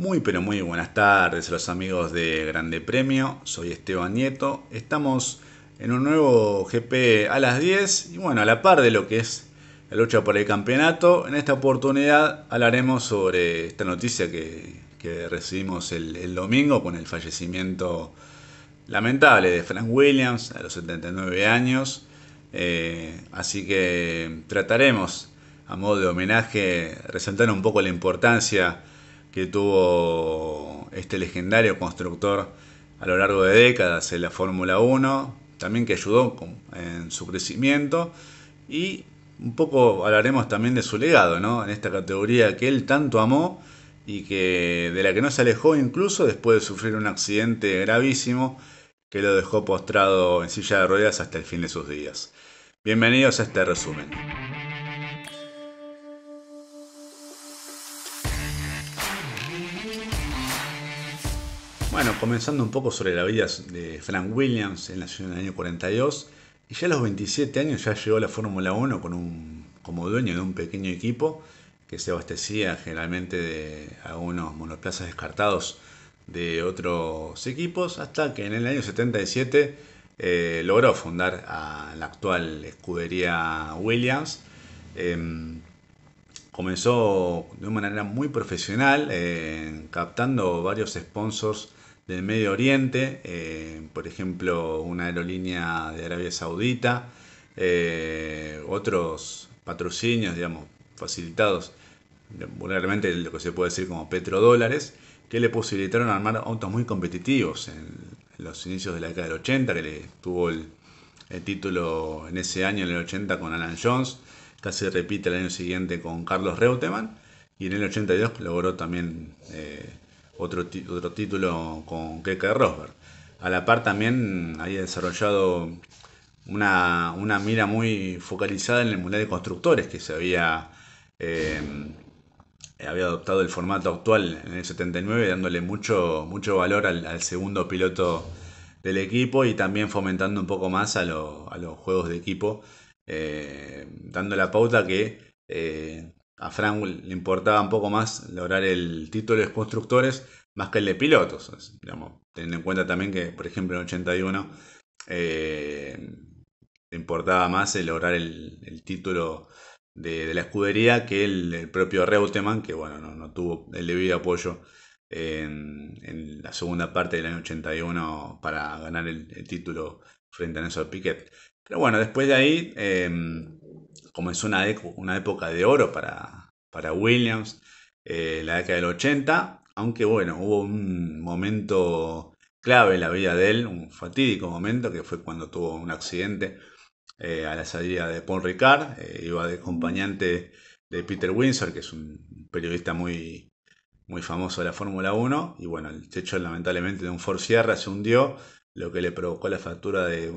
Muy pero muy buenas tardes a los amigos de Grande Premio, soy Esteban Nieto. Estamos en un nuevo GP a las 10 y bueno, a la par de lo que es la lucha por el campeonato. En esta oportunidad hablaremos sobre esta noticia que recibimos el domingo con el fallecimiento lamentable de Frank Williams a los 79 años. Así que trataremos a modo de homenaje resaltar un poco la importancia que tuvo este legendario constructor a lo largo de décadas en la Fórmula 1, también que ayudó en su crecimiento, y un poco hablaremos también de su legado, ¿no? En esta categoría que él tanto amó y que de la que no se alejó incluso después de sufrir un accidente gravísimo que lo dejó postrado en silla de ruedas hasta el fin de sus días. Bienvenidos a este resumen. Bueno, comenzando un poco sobre la vida de Frank Williams. Él nació en el año 42 y ya a los 27 años ya llegó a la Fórmula 1 como dueño de un pequeño equipo que se abastecía generalmente de algunos monoplazas descartados de otros equipos, hasta que en el año 77 logró fundar a la actual escudería Williams. Comenzó de una manera muy profesional, captando varios sponsors del Medio Oriente, por ejemplo una aerolínea de Arabia Saudita, otros patrocinios, digamos, facilitados, vulgarmente lo que se puede decir como petrodólares, que le posibilitaron armar autos muy competitivos en los inicios de la década del 80, que le tuvo el título en ese año, en el 80, con Alan Jones, casi repite el año siguiente con Carlos Reutemann, y en el 82 logró también otro título con Keke Rosberg. A la par también había desarrollado una mira muy focalizada en el Mundial de Constructores, que se había adoptado el formato actual en el 79, dándole mucho valor al segundo piloto del equipo, y también fomentando un poco más a los juegos de equipo, dando la pauta que a Frank le importaba un poco más lograr el título de constructores más que el de pilotos, digamos, teniendo en cuenta también que, por ejemplo, en el 81 le importaba más lograr el título de la escudería que el propio Reutemann, que bueno, no tuvo el debido apoyo en la segunda parte del año 81 para ganar el título frente a Nelson Piquet. Pero bueno, después de ahí comenzó una época de oro para Williams, la década del 80, aunque bueno, hubo un momento clave en la vida de él, un fatídico momento, que fue cuando tuvo un accidente a la salida de Paul Ricard. Iba de acompañante de Peter Windsor, que es un periodista muy, muy famoso de la Fórmula 1. Y bueno, el techo lamentablemente de un Ford Sierra se hundió, lo que le provocó la fractura de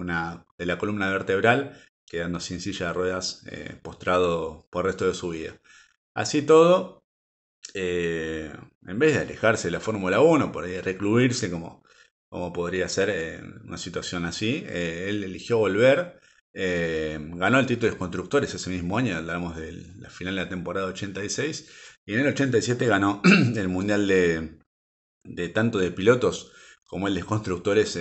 la columna vertebral, quedando sin silla de ruedas, postrado por el resto de su vida. Así todo, en vez de alejarse de la Fórmula 1, por ahí recluirse como podría ser una situación así, él eligió volver. Ganó el título de constructores ese mismo año, hablamos de la final de la temporada 86, y en el 87 ganó el mundial de tanto de pilotos como el de constructores,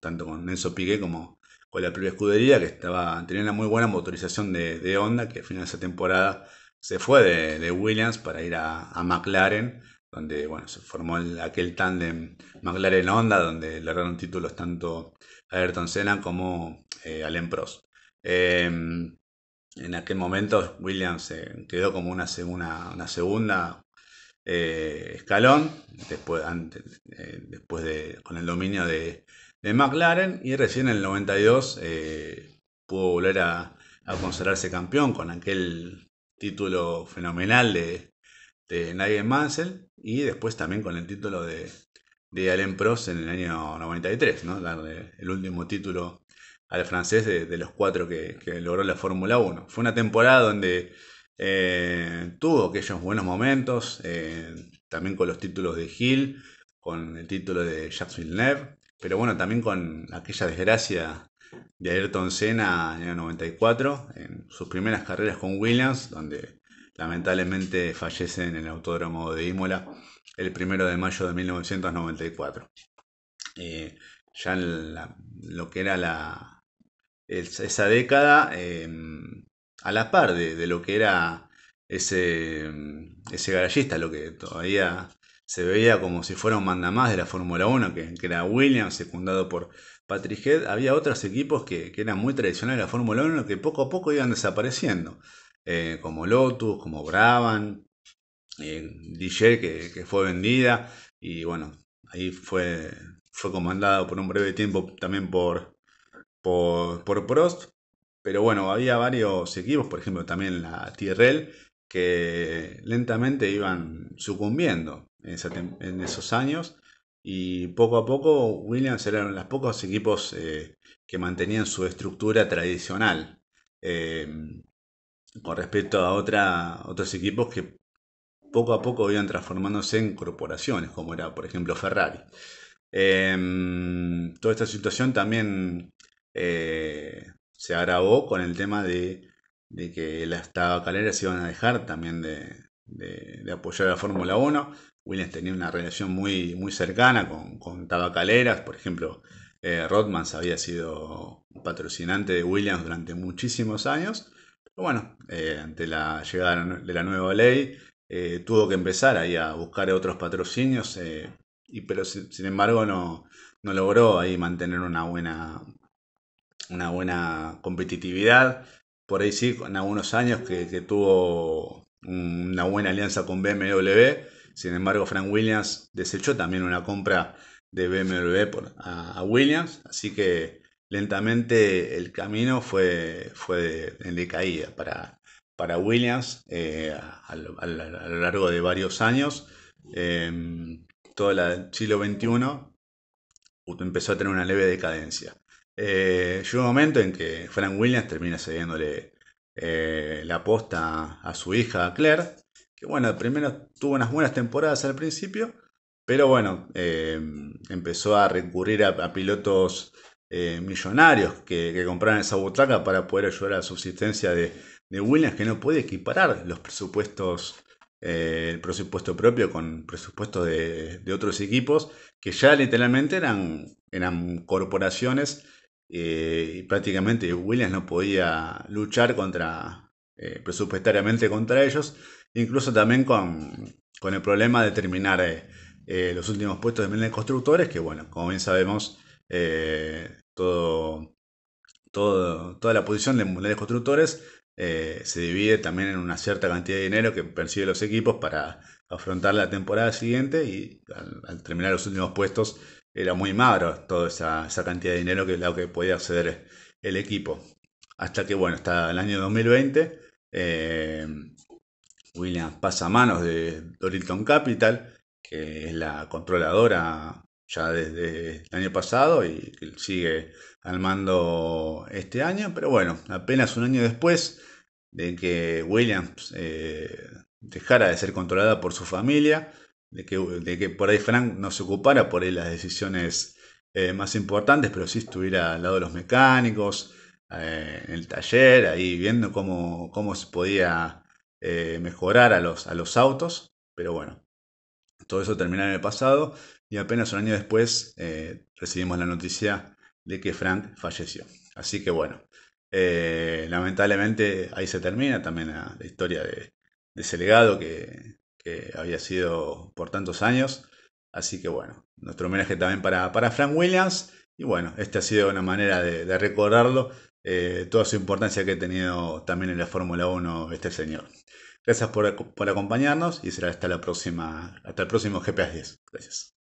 tanto con Nelson Piquet como con la propia escudería, que tenía una muy buena motorización de Honda, que al final de esa temporada se fue de Williams para ir a McLaren, donde bueno, se formó aquel tándem McLaren-Honda, donde lograron títulos tanto Ayrton Senna como Alain Prost. En aquel momento Williams quedó como una segunda escalón con el dominio de McLaren, y recién en el 92 pudo volver a consagrarse campeón con aquel título fenomenal de Nigel Mansell, y después también con el título de Alain Prost en el año 93, ¿no? Darle el último título al francés de los cuatro que logró la Fórmula 1. Fue una temporada donde tuvo aquellos buenos momentos, también con los títulos de Hill, con el título de Jacques Villeneuve, pero bueno, también con aquella desgracia de Ayrton Senna en el año 94, en sus primeras carreras con Williams, donde lamentablemente fallece en el Autódromo de Ímola el 1 de mayo de 1994. Ya en lo que era esa década, a la par de lo que era ese garallista, lo que todavía se veía como si fuera un mandamás de la Fórmula 1, que era Williams, secundado por Patrick Head, había otros equipos que eran muy tradicionales de la Fórmula 1 que poco a poco iban desapareciendo, como Lotus, como Brabham, DJ que fue vendida, y bueno, ahí fue comandado por un breve tiempo también por Prost. Pero bueno, había varios equipos, por ejemplo también la Tyrrell, que lentamente iban sucumbiendo en esos años, y poco a poco Williams eran los pocos equipos que mantenían su estructura tradicional, con respecto a otros equipos que poco a poco iban transformándose en corporaciones, como era por ejemplo Ferrari. Toda esta situación también se agravó con el tema de que las tabacaleras iban a dejar también de apoyar a la Fórmula 1. Williams tenía una relación muy, muy cercana con tabacaleras. Por ejemplo, Rothmans había sido patrocinante de Williams durante muchísimos años. Pero bueno, ante la llegada de la nueva ley, tuvo que empezar ahí a buscar otros patrocinios, pero sin embargo no logró ahí mantener una buena competitividad. Por ahí sí, en algunos años que tuvo una buena alianza con BMW. Sin embargo, Frank Williams desechó también una compra de BMW a Williams. Así que lentamente el camino fue en decaída para Williams a lo largo de varios años. Todo el siglo XXI empezó a tener una leve decadencia. Llegó un momento en que Frank Williams termina cediéndole la posta a su hija Claire, que bueno, primero tuvo unas buenas temporadas al principio, pero bueno, empezó a recurrir a pilotos millonarios que compraron esa butaca para poder ayudar a la subsistencia de Williams, que no puede equiparar los presupuestos, el presupuesto propio con presupuestos de otros equipos, que ya literalmente eran corporaciones. Y prácticamente Williams no podía luchar presupuestariamente contra ellos, incluso también con el problema de terminar los últimos puestos de constructores, que bueno, como bien sabemos, toda la posición de mundiales constructores se divide también en una cierta cantidad de dinero que perciben los equipos para afrontar la temporada siguiente, y al terminar los últimos puestos era muy magro toda esa cantidad de dinero que es lo que podía acceder el equipo. Hasta que, bueno, hasta el año 2020, Williams pasa a manos de Dorilton Capital, que es la controladora ya desde el año pasado y que sigue al mando este año. Pero bueno, apenas un año después de que Williams dejara de ser controlada por su familia, de que por ahí Frank no se ocupara por ahí las decisiones más importantes, pero sí estuviera al lado de los mecánicos, en el taller, ahí viendo cómo se podía mejorar a los autos. Pero bueno, todo eso terminó en el pasado, y apenas un año después recibimos la noticia de que Frank falleció. Así que bueno, lamentablemente ahí se termina también la historia de ese legado que había sido por tantos años. Así que bueno, nuestro homenaje también para Frank Williams. Y bueno, esta ha sido una manera de recordarlo, toda su importancia que ha tenido también en la Fórmula 1 este señor. Gracias por acompañarnos, y será hasta el próximo GPS 10. Gracias.